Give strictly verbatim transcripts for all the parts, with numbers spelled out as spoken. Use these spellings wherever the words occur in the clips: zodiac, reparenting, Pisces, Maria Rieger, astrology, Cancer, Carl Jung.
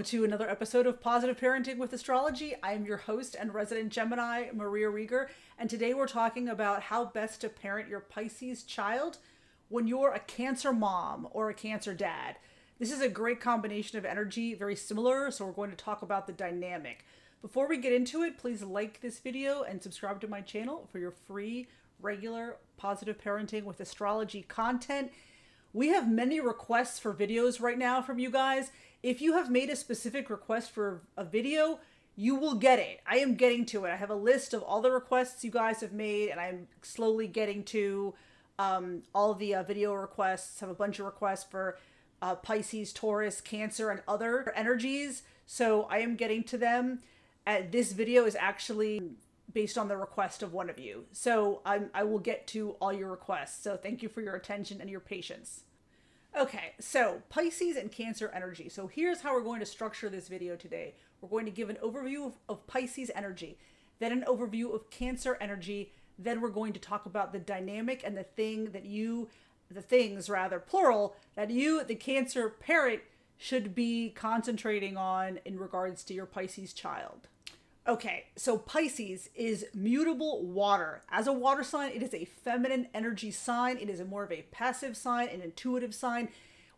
Welcome to another episode of Positive Parenting with Astrology. I am your host and resident Gemini, Maria Rieger, and today we're talking about how best to parent your Pisces child when you're a Cancer mom or a Cancer dad. This is a great combination of energy, very similar, so we're going to talk about the dynamic. Before we get into it, please like this video and subscribe to my channel for your free, regular Positive Parenting with Astrology content. We have many requests for videos right now from you guys. If you have made a specific request for a video, you will get it. I am getting to it. I have a list of all the requests you guys have made, and I'm slowly getting to um, all the uh, video requests. I have a bunch of requests for uh, Pisces, Taurus, Cancer, and other energies. So I am getting to them. Uh, this video is actually based on the request of one of you. So I'm, I will get to all your requests. So thank you for your attention and your patience. Okay, so Pisces and Cancer energy. So here's how we're going to structure this video today. We're going to give an overview of, of Pisces energy, then an overview of Cancer energy, then we're going to talk about the dynamic and the thing that you, the things rather, plural, that you, the Cancer parent, should be concentrating on in regards to your Pisces child. Okay, so Pisces is mutable water. As a water sign, it is a feminine energy sign. It is a more of a passive sign, an intuitive sign.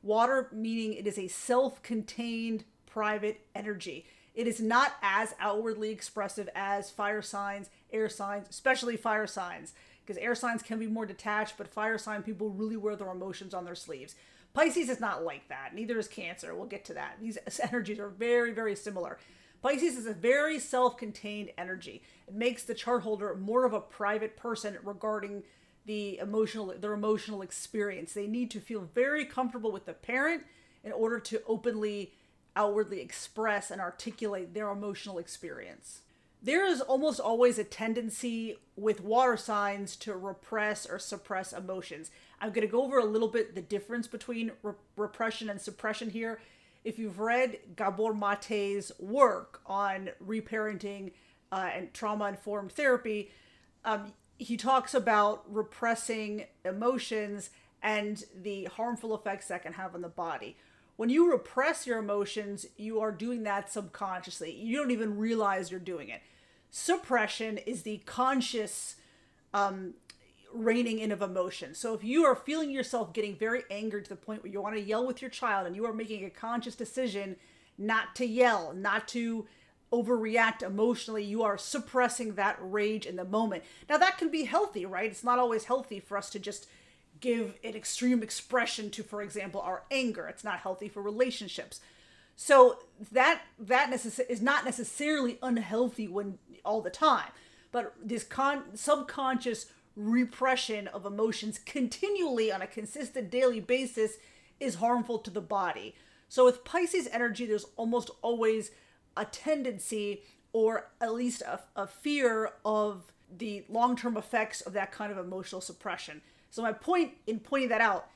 Water meaning it is a self-contained private energy. It is not as outwardly expressive as fire signs, air signs, especially fire signs, because air signs can be more detached, but fire sign people really wear their emotions on their sleeves. Pisces is not like that. Neither is Cancer. We'll get to that. These energies are very, very similar. Pisces is a very self-contained energy. It makes the chart holder more of a private person regarding the emotional, their emotional experience. They need to feel very comfortable with the parent in order to openly, outwardly express and articulate their emotional experience. There is almost always a tendency with water signs to repress or suppress emotions. I'm going to go over a little bit the difference between re- repression and suppression here. If you've read Gabor Maté's work on reparenting uh, and trauma-informed therapy, um, he talks about repressing emotions and the harmful effects that can have on the body. When you repress your emotions, you are doing that subconsciously. You don't even realize you're doing it. Suppression is the conscious um, reining in of emotion. So if you are feeling yourself getting very angry to the point where you want to yell with your child and you are making a conscious decision not to yell, not to overreact emotionally, you are suppressing that rage in the moment. Now that can be healthy, right? It's not always healthy for us to just give an extreme expression to, for example, our anger. It's not healthy for relationships. So that that is not necessarily unhealthy when all the time, but this con subconscious repression of emotions continually on a consistent daily basis is harmful to the body. So with Pisces energy, there's almost always a tendency, or at least a, a fear of the long-term effects of that kind of emotional suppression. So my point in pointing that out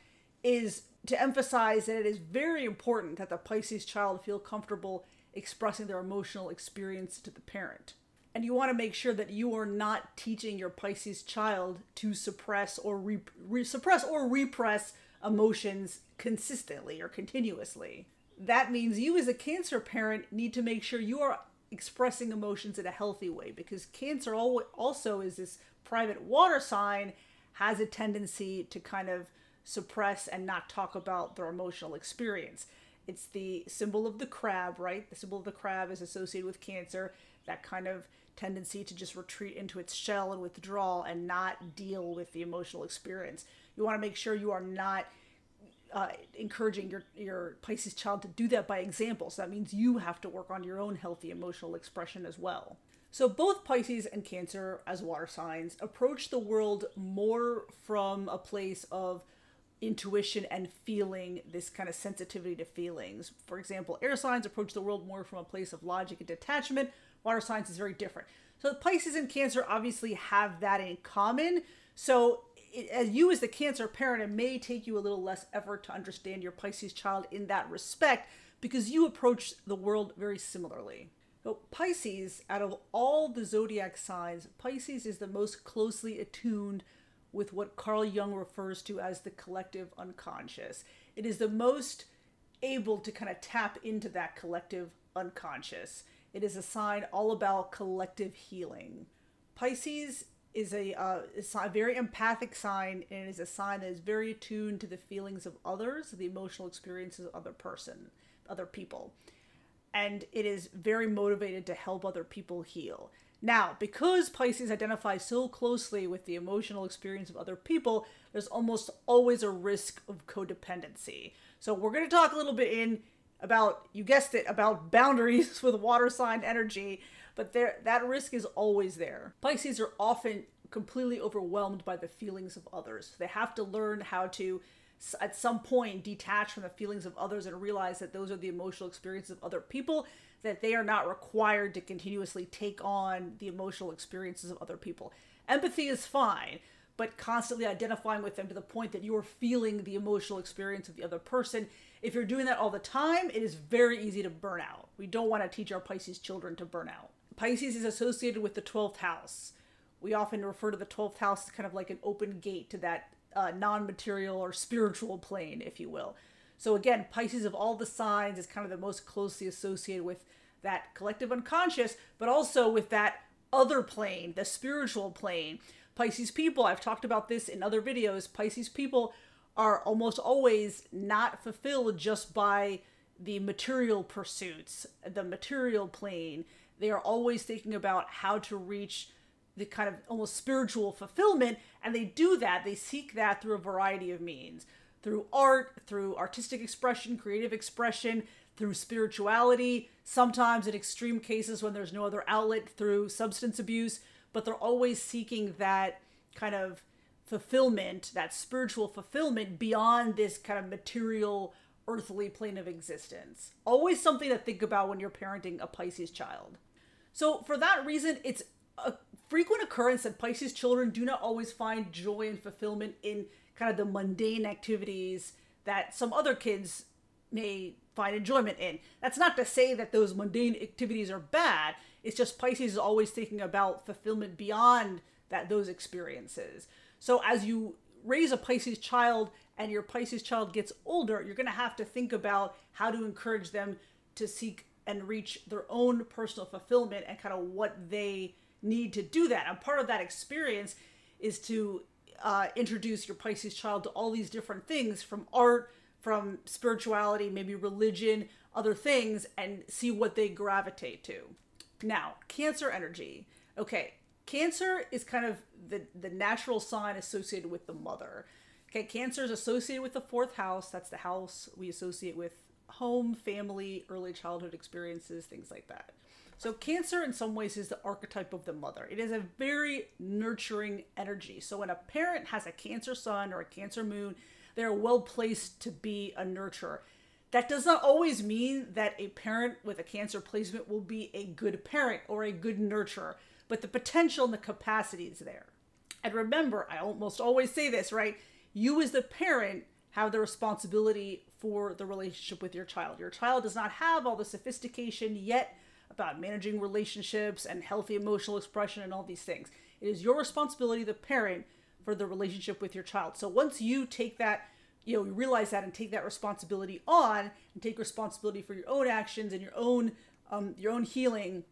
is to emphasize that it is very important that the Pisces child feel comfortable expressing their emotional experience to the parent. And you want to make sure that you are not teaching your Pisces child to suppress or re re suppress or repress emotions consistently or continuously. That means you as a Cancer parent need to make sure you are expressing emotions in a healthy way, because Cancer also is this private water sign, has a tendency to kind of suppress and not talk about their emotional experience. It's the symbol of the crab, right? The symbol of the crab is associated with Cancer, that kind of tendency to just retreat into its shell and withdraw and not deal with the emotional experience. You want to make sure you are not uh, encouraging your, your Pisces child to do that by example. So that means you have to work on your own healthy emotional expression as well. So both Pisces and Cancer as water signs approach the world more from a place of intuition and feeling, this kind of sensitivity to feelings. For example, air signs approach the world more from a place of logic and detachment. Water signs is very different. So Pisces and Cancer obviously have that in common. So it, as you as the Cancer parent, it may take you a little less effort to understand your Pisces child in that respect, because you approach the world very similarly. So Pisces, out of all the zodiac signs, Pisces is the most closely attuned with what Carl Jung refers to as the collective unconscious. It is the most able to kind of tap into that collective unconscious. It is a sign all about collective healing. Pisces is a, uh, is a very empathic sign, and it is a sign that is very attuned to the feelings of others, the emotional experiences of other person, other people. And it is very motivated to help other people heal. Now, because Pisces identifies so closely with the emotional experience of other people, there's almost always a risk of codependency. So we're going to talk a little bit in about, you guessed it, about boundaries with water sign energy, but there, that risk is always there. Pisces are often completely overwhelmed by the feelings of others. They have to learn how to, at some point, detach from the feelings of others and realize that those are the emotional experiences of other people, that they are not required to continuously take on the emotional experiences of other people. Empathy is fine, but constantly identifying with them to the point that you're feeling the emotional experience of the other person. If you're doing that all the time, it is very easy to burn out. We don't want to teach our Pisces children to burn out. Pisces is associated with the twelfth house. We often refer to the twelfth house as kind of like an open gate to that uh, non-material or spiritual plane, if you will. So again, Pisces of all the signs is kind of the most closely associated with that collective unconscious, but also with that other plane, the spiritual plane. Pisces people, I've talked about this in other videos, Pisces people are almost always not fulfilled just by the material pursuits, the material plane. They are always thinking about how to reach the kind of almost spiritual fulfillment, and they do that, they seek that through a variety of means. Through art, through artistic expression, creative expression, through spirituality, sometimes in extreme cases when there's no other outlet, through substance abuse, but they're always seeking that kind of fulfillment, that spiritual fulfillment beyond this kind of material, earthly plane of existence. Always something to think about when you're parenting a Pisces child. So for that reason, it's a frequent occurrence that Pisces children do not always find joy and fulfillment in kind of the mundane activities that some other kids may find enjoyment in. That's not to say that those mundane activities are bad. It's just Pisces is always thinking about fulfillment beyond that, those experiences. So as you raise a Pisces child and your Pisces child gets older, you're going to have to think about how to encourage them to seek and reach their own personal fulfillment and kind of what they need to do that. And part of that experience is to Uh, introduce your Pisces child to all these different things, from art, from spirituality, maybe religion, other things, and see what they gravitate to. Now, Cancer energy. Okay, Cancer is kind of the, the natural sign associated with the mother. Okay, Cancer is associated with the fourth house. That's the house we associate with home, family, early childhood experiences, things like that. So Cancer in some ways is the archetype of the mother. It is a very nurturing energy. So when a parent has a Cancer sun or a Cancer moon, they're well placed to be a nurturer. That does not always mean that a parent with a Cancer placement will be a good parent or a good nurturer, but the potential and the capacity is there. And remember, I almost always say this, right? You as the parent have the responsibility for the relationship with your child. Your child does not have all the sophistication yet about managing relationships and healthy emotional expression and all these things. It is your responsibility, the parent, for the relationship with your child. So once you take that, you know, you realize that and take that responsibility on and take responsibility for your own actions and your own, um, your own healing,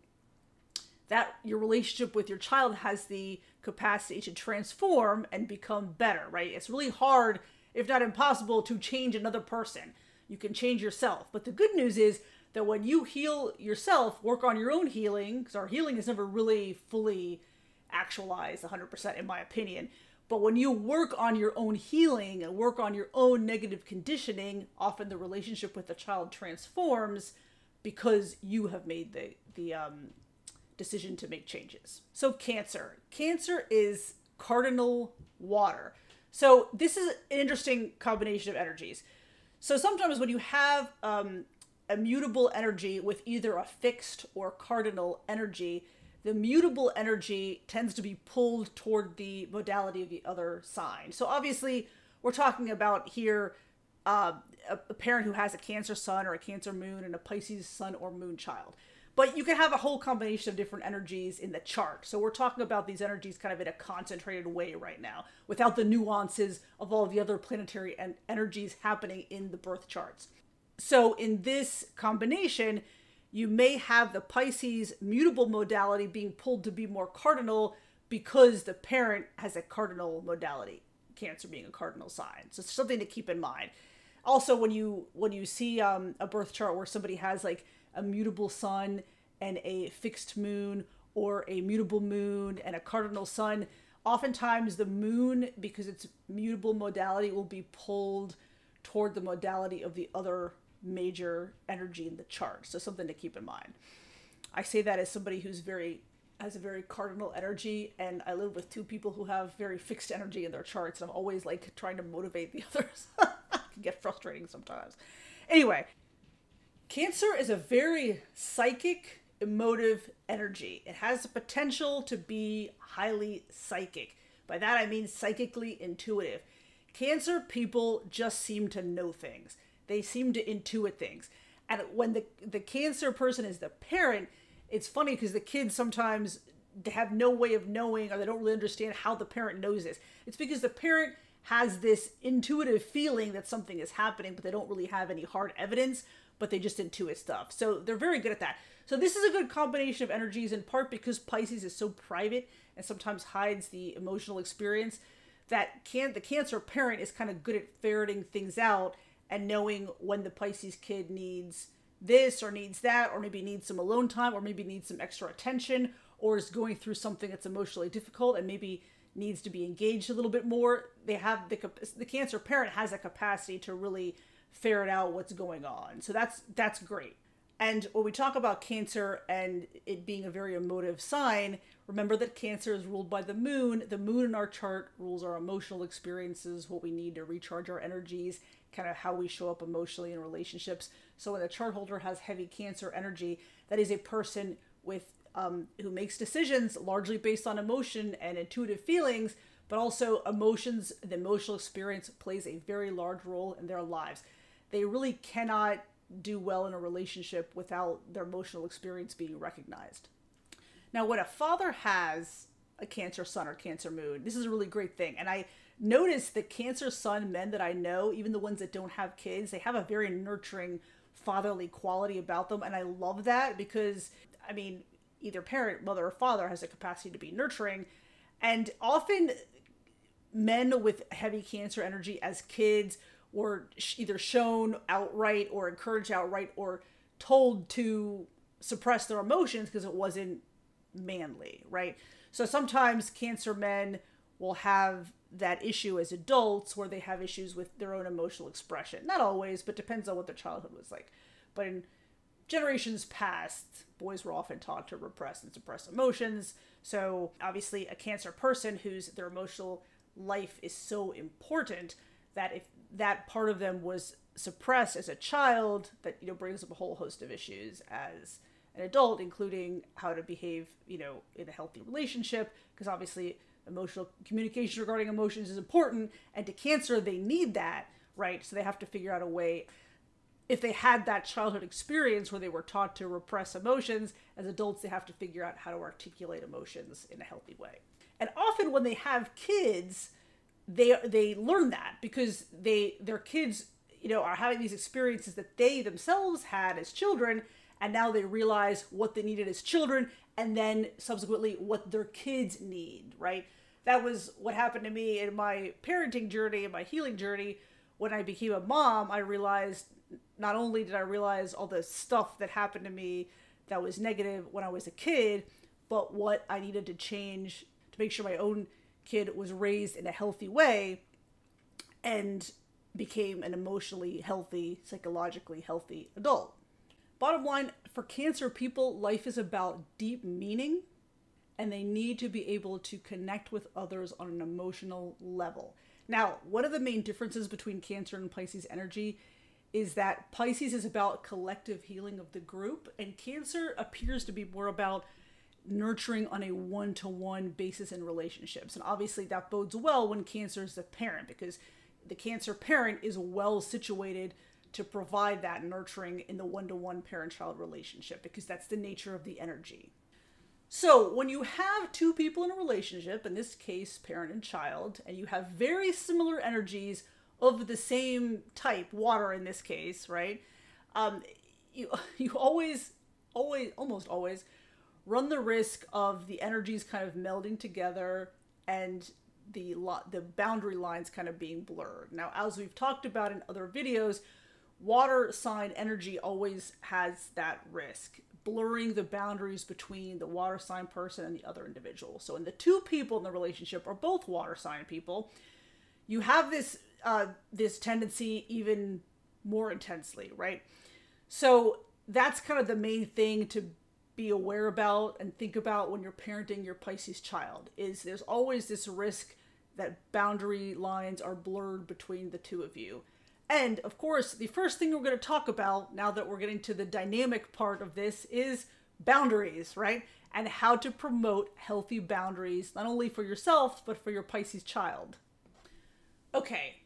that your relationship with your child has the capacity to transform and become better, right? It's really hard, if not impossible, to change another person. You can change yourself. But the good news is that when you heal yourself, work on your own healing, because our healing is never really fully actualized one hundred percent in my opinion. But when you work on your own healing and work on your own negative conditioning, often the relationship with the child transforms because you have made the, the um, decision to make changes. So Cancer. Cancer is cardinal water. So this is an interesting combination of energies. So sometimes when you have um, a mutable energy with either a fixed or cardinal energy, the mutable energy tends to be pulled toward the modality of the other sign. So obviously we're talking about here uh, a, a parent who has a Cancer sun or a Cancer moon and a Pisces sun or moon child. But you can have a whole combination of different energies in the chart. So we're talking about these energies kind of in a concentrated way right now, without the nuances of all the other planetary en- energies happening in the birth charts. So in this combination, you may have the Pisces mutable modality being pulled to be more cardinal because the parent has a cardinal modality, Cancer being a cardinal sign. So it's something to keep in mind. Also, when you when you see um, a birth chart where somebody has like a mutable sun and a fixed moon, or a mutable moon and a cardinal sun, oftentimes the moon, because it's mutable modality, will be pulled toward the modality of the other major energy in the chart. So something to keep in mind. I say that as somebody who's very has a very cardinal energy, and I live with two people who have very fixed energy in their charts, and I'm always like trying to motivate the others. It can get frustrating sometimes. Anyway, Cancer is a very psychic, emotive energy. It has the potential to be highly psychic. By that I mean psychically intuitive. Cancer people just seem to know things. They seem to intuit things. And when the, the Cancer person is the parent, it's funny because the kids sometimes have no way of knowing, or they don't really understand how the parent knows this. It's because the parent has this intuitive feeling that something is happening, but they don't really have any hard evidence, but they just intuit stuff. So they're very good at that. So this is a good combination of energies, in part because Pisces is so private and sometimes hides the emotional experience, that can, the Cancer parent is kind of good at ferreting things out and knowing when the Pisces kid needs this or needs that, or maybe needs some alone time, or maybe needs some extra attention, or is going through something that's emotionally difficult and maybe needs to be engaged a little bit more. They have the, the Cancer parent has a capacity to really ferret out what's going on. So that's, that's great. And when we talk about Cancer and it being a very emotive sign, remember that Cancer is ruled by the moon. The moon in our chart rules our emotional experiences, what we need to recharge our energies, kind of how we show up emotionally in relationships. So when a chart holder has heavy Cancer energy, that is a person with um, who makes decisions largely based on emotion and intuitive feelings, but also emotions, the emotional experience plays a very large role in their lives. They really cannot do well in a relationship without their emotional experience being recognized. Now, when a father has a Cancer sun or Cancer moon, this is a really great thing. And I noticed that Cancer sun men that I know, even the ones that don't have kids, they have a very nurturing fatherly quality about them. And I love that because, I mean, either parent, mother or father, has a capacity to be nurturing. And often men with heavy Cancer energy as kids were either shown outright or encouraged outright or told to suppress their emotions because it wasn't manly, right? So sometimes Cancer men will have that issue as adults where they have issues with their own emotional expression. Not always, but depends on what their childhood was like. But in generations past, boys were often taught to repress and suppress emotions. So obviously a Cancer person whose their emotional life is so important that if that part of them was suppressed as a child, that, you know, brings up a whole host of issues as an adult, including how to behave, you know, in a healthy relationship, because obviously emotional communication regarding emotions is important, and to Cancer, they need that, right? So they have to figure out a way. If they had that childhood experience where they were taught to repress emotions, as adults, they have to figure out how to articulate emotions in a healthy way. And often when they have kids, they they learn that because they their kids, you know, are having these experiences that they themselves had as children, and now they realize what they needed as children, and then subsequently what their kids need, right? That was what happened to me in my parenting journey and my healing journey. When I became a mom, I realized, not only did I realize all the stuff that happened to me that was negative when I was a kid, but what I needed to change to make sure my own kid was raised in a healthy way and became an emotionally healthy, psychologically healthy adult. Bottom line, for Cancer people, life is about deep meaning, and they need to be able to connect with others on an emotional level. Now, one of the main differences between Cancer and Pisces energy is that Pisces is about collective healing of the group, and Cancer appears to be more about nurturing on a one-to-one basis in relationships. And obviously that bodes well when Cancer is the parent, because the Cancer parent is well situated to provide that nurturing in the one-to-one parent-child relationship, because that's the nature of the energy. So when you have two people in a relationship, in this case parent and child, and you have very similar energies of the same type, water in this case, right? um, you, you always, always, almost always run the risk of the energies kind of melding together and the lot, the boundary lines kind of being blurred. Now, as we've talked about in other videos, water sign energy always has that risk, blurring the boundaries between the water sign person and the other individual. So when the two people in the relationship are both water sign people, you have this, uh, this tendency even more intensely, right? So that's kind of the main thing to be aware about and think about when you're parenting your Pisces child, is there's always this risk that boundary lines are blurred between the two of you. And of course, the first thing we're going to talk about now that we're getting to the dynamic part of this is boundaries, right? And how to promote healthy boundaries, not only for yourself, but for your Pisces child. Okay,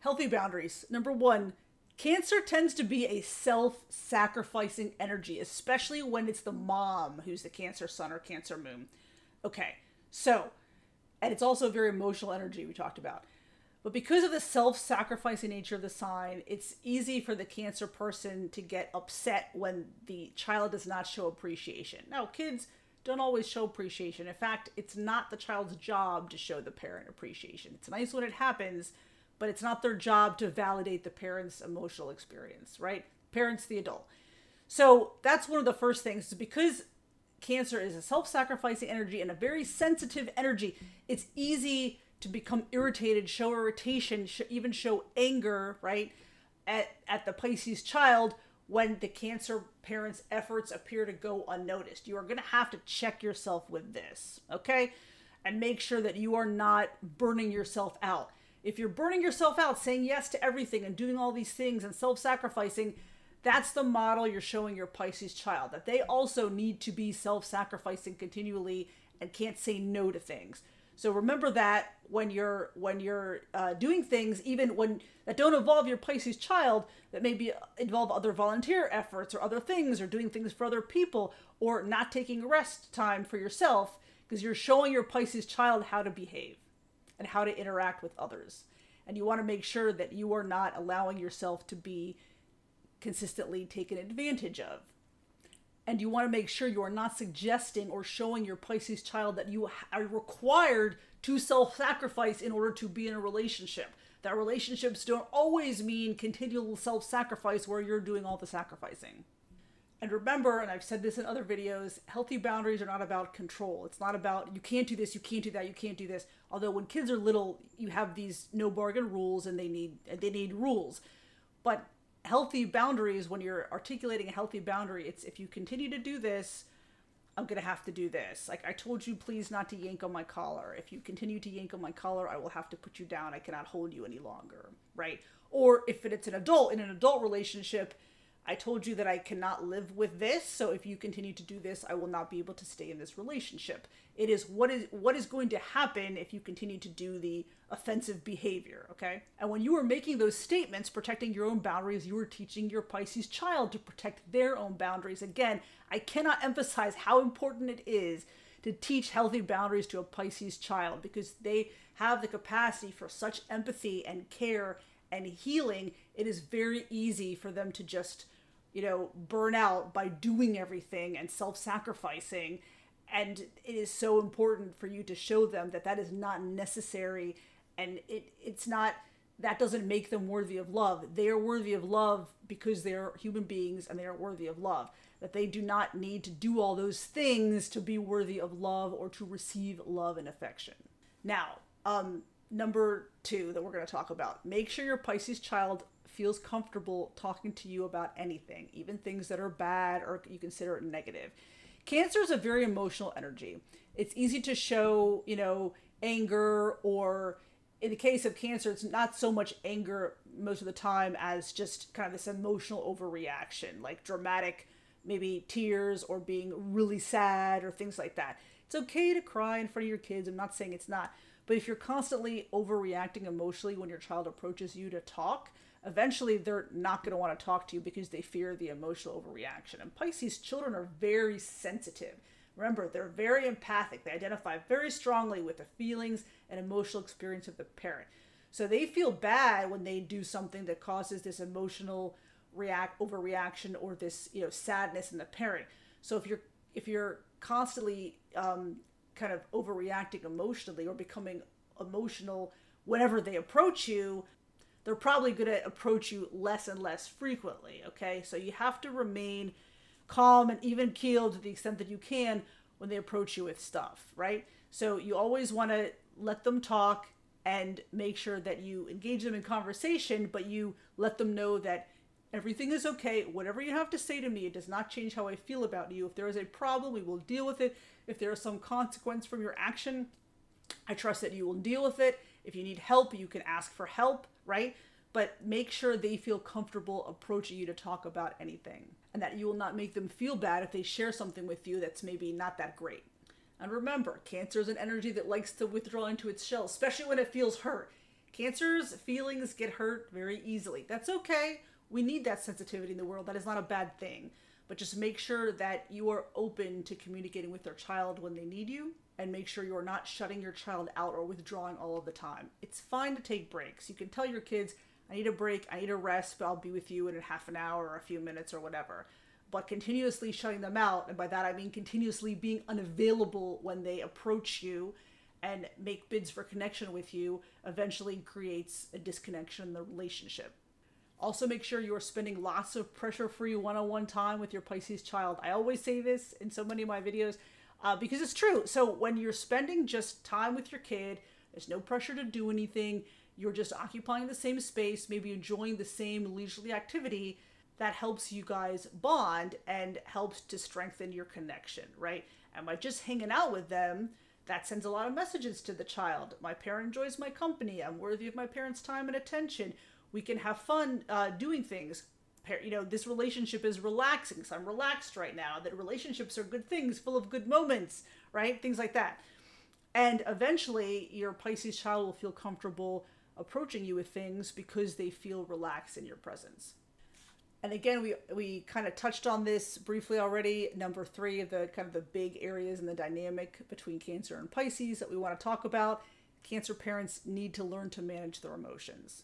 healthy boundaries. Number one, Cancer tends to be a self-sacrificing energy, especially when it's the mom who's the Cancer sun or Cancer moon. Okay, so, and it's also a very emotional energy we talked about. But because of the self-sacrificing nature of the sign, it's easy for the Cancer person to get upset when the child does not show appreciation. Now, kids don't always show appreciation. In fact, it's not the child's job to show the parent appreciation. It's nice when it happens, but it's not their job to validate the parent's emotional experience, right? Parents, the adult. So that's one of the first things. Because Cancer is a self-sacrificing energy and a very sensitive energy, it's easy to become irritated, show irritation, sh even show anger, right, at, at the Pisces child when the Cancer parent's efforts appear to go unnoticed. You are going to have to check yourself with this, okay? And make sure that you are not burning yourself out. If you're burning yourself out, saying yes to everything and doing all these things and self-sacrificing, that's the model you're showing your Pisces child, that they also need to be self-sacrificing continually and can't say no to things. So remember that when you're when you're uh, doing things, even when that don't involve your Pisces child, that maybe involve other volunteer efforts or other things, or doing things for other people, or not taking rest time for yourself, because you're showing your Pisces child how to behave and how to interact with others. And you want to make sure that you are not allowing yourself to be consistently taken advantage of. And you want to make sure you are not suggesting or showing your Pisces child that you are required to self-sacrifice in order to be in a relationship. That relationships don't always mean continual self-sacrifice where you're doing all the sacrificing. And remember, and I've said this in other videos, healthy boundaries are not about control. It's not about, you can't do this, you can't do that, you can't do this. Although when kids are little, you have these no bargain rules and they need, they need rules. But healthy boundaries, when you're articulating a healthy boundary, it's if you continue to do this, I'm going to have to do this. Like, I told you, please not to yank on my collar. If you continue to yank on my collar, I will have to put you down. I cannot hold you any longer, right? Or if it's an adult, in an adult relationship, I told you that I cannot live with this. So if you continue to do this, I will not be able to stay in this relationship. It is what is what is going to happen if you continue to do the offensive behavior, okay? And when you are making those statements, protecting your own boundaries, you are teaching your Pisces child to protect their own boundaries. Again, I cannot emphasize how important it is to teach healthy boundaries to a Pisces child, because they have the capacity for such empathy and care and healing. It is very easy for them to just, you know, burn out by doing everything and self-sacrificing. And it is so important for you to show them that that is not necessary. And it, it's not, that doesn't make them worthy of love. They are worthy of love because they're human beings and they are worthy of love. That they do not need to do all those things to be worthy of love or to receive love and affection. Now, um, number two that we're going to talk about, make sure your Pisces child feels comfortable talking to you about anything, even things that are bad or you consider it negative. Cancer is a very emotional energy. It's easy to show, you know, anger, or in the case of Cancer, it's not so much anger most of the time as just kind of this emotional overreaction, like dramatic, maybe tears or being really sad or things like that. It's okay to cry in front of your kids. I'm not saying it's not, but if you're constantly overreacting emotionally when your child approaches you to talk, eventually they're not going to want to talk to you because they fear the emotional overreaction. And Pisces children are very sensitive. Remember, they're very empathic. They identify very strongly with the feelings and emotional experience of the parent. So they feel bad when they do something that causes this emotional react overreaction or this, you know, sadness in the parent. So if you're if you're constantly um, kind of overreacting emotionally or becoming emotional whenever they approach you, they're probably going to approach you less and less frequently. Okay, so you have to remain calm and even keeled to the extent that you can when they approach you with stuff, right? So you always want to let them talk and make sure that you engage them in conversation, but you let them know that everything is okay. Whatever you have to say to me, it does not change how I feel about you. If there is a problem, we will deal with it. If there is some consequence from your action, I trust that you will deal with it. If you need help, you can ask for help, right? But make sure they feel comfortable approaching you to talk about anything, and that you will not make them feel bad if they share something with you that's maybe not that great. And remember, Cancer is an energy that likes to withdraw into its shell, especially when it feels hurt. Cancer's feelings get hurt very easily. That's okay. We need that sensitivity in the world. That is not a bad thing. But just make sure that you are open to communicating with their child when they need you, and make sure you're not shutting your child out or withdrawing all of the time. It's fine to take breaks. You can tell your kids, I need a break, I need a rest, but I'll be with you in half an hour or a few minutes or whatever. But continuously shutting them out, and by that I mean continuously being unavailable when they approach you and make bids for connection with you, eventually creates a disconnection in the relationship. Also, make sure you're spending lots of pressure-free one-on-one time with your Pisces child. I always say this in so many of my videos uh, because it's true. So when you're spending just time with your kid, there's no pressure to do anything. You're just occupying the same space, maybe enjoying the same leisurely activity. That helps you guys bond and helps to strengthen your connection, right? And by just hanging out with them, that sends a lot of messages to the child. My parent enjoys my company. I'm worthy of my parents' time and attention. We can have fun uh, doing things. You know, this relationship is relaxing, so I'm relaxed right now. That relationships are good things, full of good moments, right? Things like that. And eventually, your Pisces child will feel comfortable approaching you with things because they feel relaxed in your presence. And again, we, we kind of touched on this briefly already. Number three of the kind of the big areas in the dynamic between Cancer and Pisces that we want to talk about. Cancer parents need to learn to manage their emotions.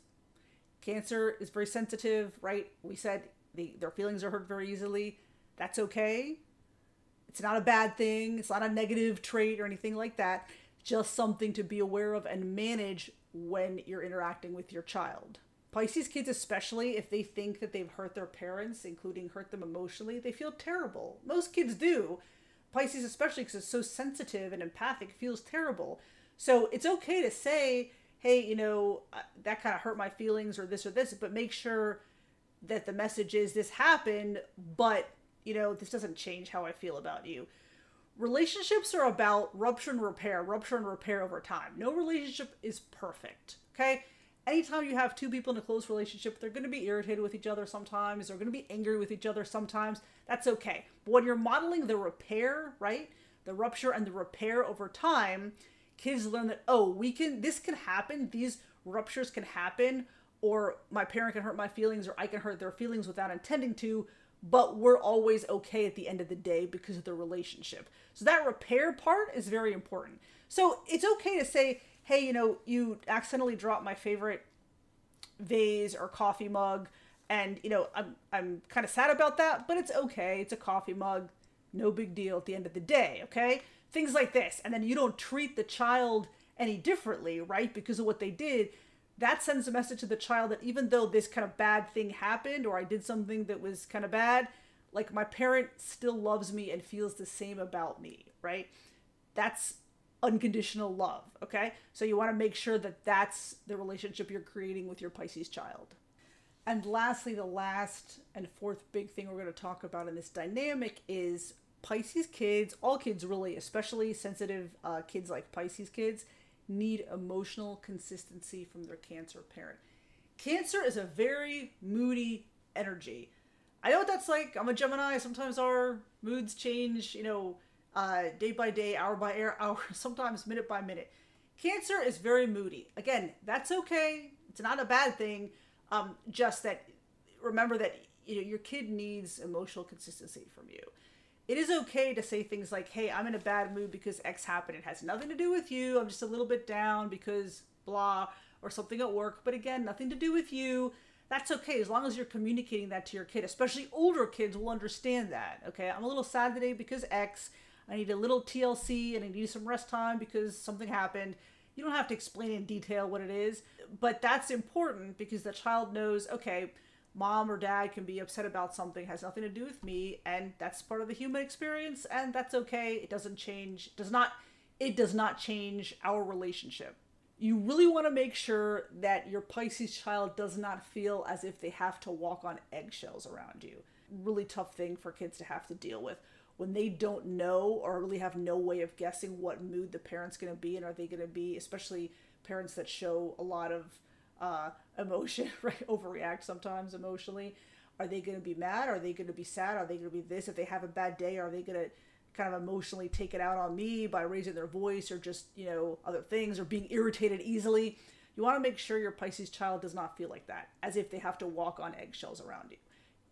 Cancer is very sensitive, right? We said the, their feelings are hurt very easily. That's okay. It's not a bad thing. It's not a negative trait or anything like that. Just something to be aware of and manage when you're interacting with your child. Pisces kids, especially if they think that they've hurt their parents, including hurt them emotionally, they feel terrible. Most kids do. Pisces, especially because it's so sensitive and empathic, feels terrible. So it's okay to say, hey, you know, that kind of hurt my feelings or this or this, but make sure that the message is this happened, but, you know, this doesn't change how I feel about you. Relationships are about rupture and repair, rupture and repair over time. No relationship is perfect, okay? Anytime you have two people in a close relationship, they're going to be irritated with each other sometimes. They're going to be angry with each other sometimes. That's okay. But when you're modeling the repair, right, the rupture and the repair over time, kids learn that, oh, we can, this can happen. These ruptures can happen, or my parent can hurt my feelings, or I can hurt their feelings without intending to, but we're always okay at the end of the day because of the relationship. So that repair part is very important. So it's okay to say, hey, you know, you accidentally dropped my favorite vase or coffee mug, and, you know, I'm, I'm kind of sad about that, but it's okay. It's a coffee mug. No big deal at the end of the day, okay? Things like this. And then you don't treat the child any differently, right, because of what they did. That sends a message to the child that even though this kind of bad thing happened, or I did something that was kind of bad, like, my parent still loves me and feels the same about me, right? That's unconditional love, okay? So you want to make sure that that's the relationship you're creating with your Pisces child. And lastly, the last and fourth big thing we're going to talk about in this dynamic is Pisces kids, all kids really, especially sensitive uh, kids like Pisces kids, need emotional consistency from their Cancer parent. Cancer is a very moody energy. I know what that's like. I'm a Gemini. Sometimes our moods change, you know, Uh, day by day, hour by hour, sometimes minute by minute. Cancer is very moody. Again, that's okay. It's not a bad thing. Um, just that, remember that, you know, your kid needs emotional consistency from you. It is okay to say things like, hey, I'm in a bad mood because X happened. It has nothing to do with you. I'm just a little bit down because blah, or something at work. But again, nothing to do with you. that's okay, as long as you're communicating that to your kid. Especially older kids will understand that. Okay, I'm a little sad today because X, I need a little T L C and I need some rest time because something happened. You don't have to explain in detail what it is, but that's important because the child knows, okay, mom or dad can be upset about something, has nothing to do with me, and that's part of the human experience, and that's okay. It doesn't change, does not, it does not change our relationship. You really want to make sure that your Pisces child does not feel as if they have to walk on eggshells around you. Really tough thing for kids to have to deal with when they don't know or really have no way of guessing what mood the parent's going to be, and are they going to be, especially parents that show a lot of uh, emotion, right? Overreact sometimes emotionally. Are they going to be mad? Are they going to be sad? Are they going to be this? If they have a bad day, are they going to kind of emotionally take it out on me by raising their voice, or just, you know, other things, or being irritated easily? You want to make sure your Pisces child does not feel like that, as if they have to walk on eggshells around you.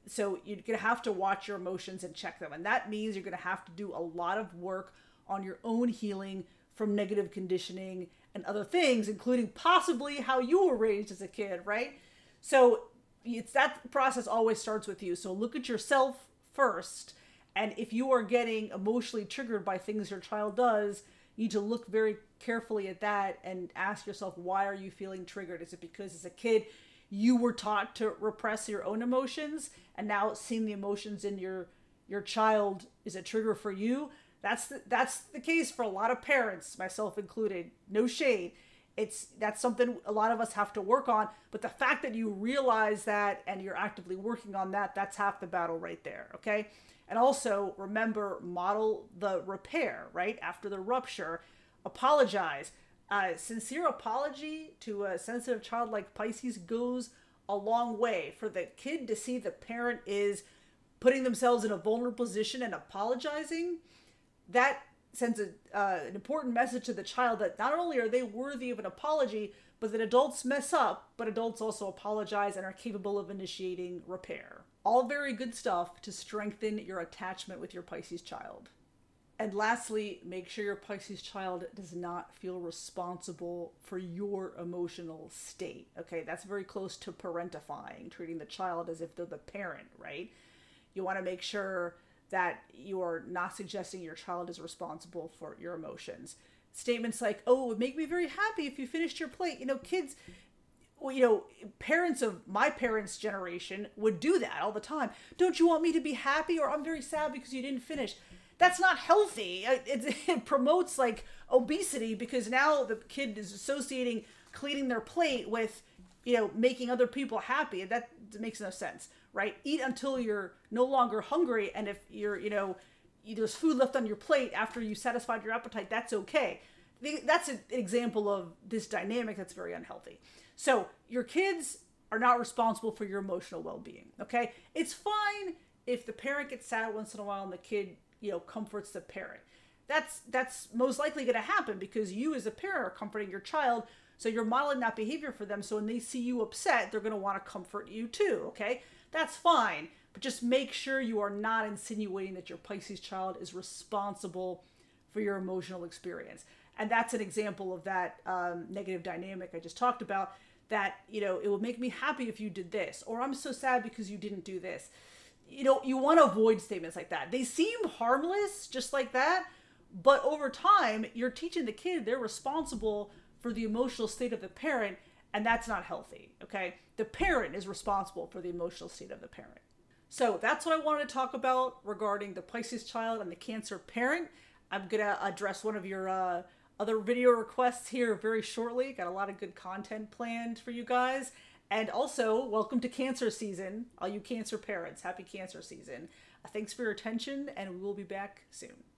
So you're going to have to watch your emotions and check them. And that means you're going to have to do a lot of work on your own healing from negative conditioning and other things, including possibly how you were raised as a kid, right? So it's, that process always starts with you. So look at yourself first. And if you are getting emotionally triggered by things your child does, you need to look very carefully at that and ask yourself, why are you feeling triggered? Is it because as a kid, you were taught to repress your own emotions, and now seeing the emotions in your, your child is a trigger for you? That's the, that's the case for a lot of parents, myself included. No shade. It's, that's something a lot of us have to work on. But the fact that you realize that and you're actively working on that, that's half the battle right there, okay? And also remember, model the repair, right? After the rupture, apologize. A sincere apology to a sensitive child like Pisces goes a long way. For the kid to see the parent is putting themselves in a vulnerable position and apologizing, that sends a, uh, an important message to the child that not only are they worthy of an apology, but that adults mess up, but adults also apologize and are capable of initiating repair. All very good stuff to strengthen your attachment with your Pisces child. And lastly, make sure your Pisces child does not feel responsible for your emotional state. Okay, that's very close to parentifying, treating the child as if they're the parent, right? You want to make sure that you are not suggesting your child is responsible for your emotions. Statements like, oh, it would make me very happy if you finished your plate. You know, kids, well, you know, parents of my parents' generation would do that all the time. Don't you want me to be happy? Or I'm very sad because you didn't finish. That's not healthy. It, it promotes like obesity, because now the kid is associating cleaning their plate with, you know, making other people happy. That makes no sense, right? Eat until you're no longer hungry. And if you're, you know, there's food left on your plate after you satisfied your appetite, that's okay. That's an example of this dynamic that's very unhealthy. So your kids are not responsible for your emotional well-being, okay? It's fine if the parent gets sad once in a while and the kid, you know, comforts the parent. That's, that's most likely going to happen because you as a parent are comforting your child. So you're modeling that behavior for them. So when they see you upset, they're going to want to comfort you too, okay? That's fine. But just make sure you are not insinuating that your Pisces child is responsible for your emotional experience. And that's an example of that um, negative dynamic I just talked about, that, you know, it would make me happy if you did this, or I'm so sad because you didn't do this. You know, you want to avoid statements like that. They seem harmless just like that, but over time, you're teaching the kid they're responsible for the emotional state of the parent, and that's not healthy, okay? The parent is responsible for the emotional state of the parent. So that's what I wanted to talk about regarding the Pisces child and the Cancer parent. I'm going to address one of your uh, other video requests here very shortly. Got a lot of good content planned for you guys. And also, welcome to Cancer season. All you Cancer parents, happy Cancer season. Thanks for your attention, and we will be back soon.